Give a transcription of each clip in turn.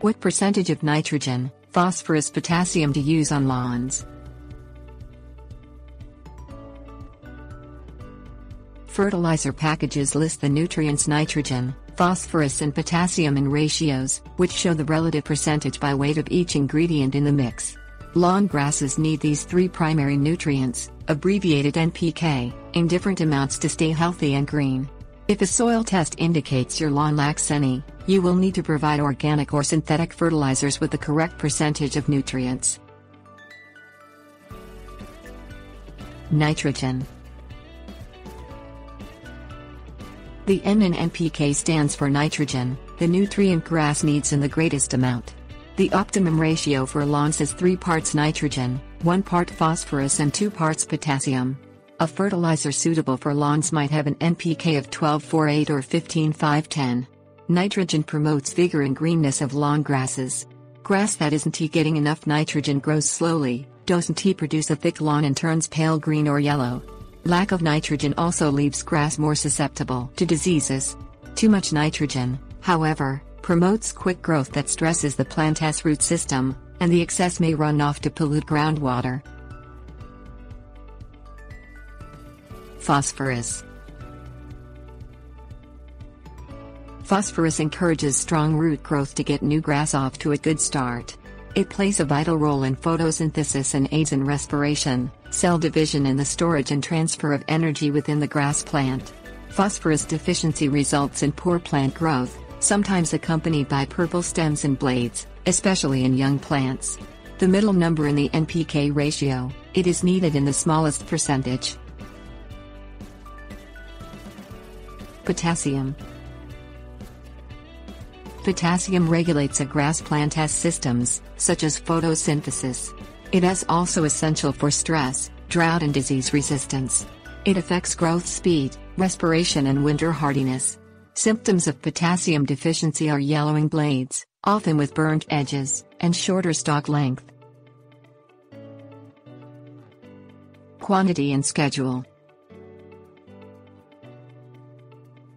What percentage of nitrogen, phosphorus, potassium to use on lawns? Fertilizer packages list the nutrients nitrogen, phosphorus and potassium in ratios, which show the relative percentage by weight of each ingredient in the mix. Lawn grasses need these three primary nutrients, abbreviated NPK, in different amounts to stay healthy and green. If a soil test indicates your lawn lacks any, you will need to provide organic or synthetic fertilizers with the correct percentage of nutrients. Nitrogen. The N in NPK stands for nitrogen, the nutrient grass needs in the greatest amount. The optimum ratio for lawns is 3 parts nitrogen, 1 part phosphorus and 2 parts potassium. A fertilizer suitable for lawns might have an NPK of 12:4:8 or 15:5:10. Nitrogen promotes vigor and greenness of lawn grasses. Grass that isn't getting enough nitrogen grows slowly, doesn't produce a thick lawn and turns pale green or yellow. Lack of nitrogen also leaves grass more susceptible to diseases. Too much nitrogen, however, promotes quick growth that stresses the plant's root system, and the excess may run off to pollute groundwater. Phosphorus. Phosphorus encourages strong root growth to get new grass off to a good start. It plays a vital role in photosynthesis and aids in respiration, cell division and the storage and transfer of energy within the grass plant. Phosphorus deficiency results in poor plant growth, sometimes accompanied by purple stems and blades, especially in young plants. The middle number in the NPK ratio, it is needed in the smallest percentage. Potassium. Potassium regulates a grass plant's systems, such as photosynthesis. It is also essential for stress, drought and disease resistance. It affects growth speed, respiration and winter hardiness. Symptoms of potassium deficiency are yellowing blades, often with burnt edges, and shorter stalk length. Quantity and schedule.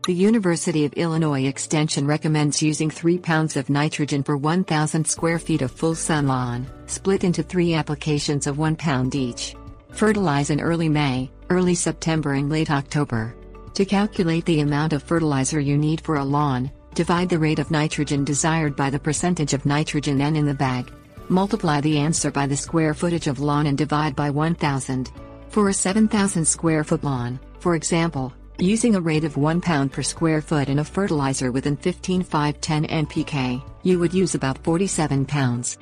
The University of Illinois Extension recommends using 3 pounds of nitrogen for 1,000 square feet of full sun lawn, split into 3 applications of 1 pound each. Fertilize in early May, early September and late October. To calculate the amount of fertilizer you need for a lawn, divide the rate of nitrogen desired by the percentage of nitrogen N in the bag. Multiply the answer by the square footage of lawn and divide by 1,000. For a 7,000 square foot lawn, for example, using a rate of 1 pound per square foot and a fertilizer within 15:5:10 NPK, you would use about 47 pounds.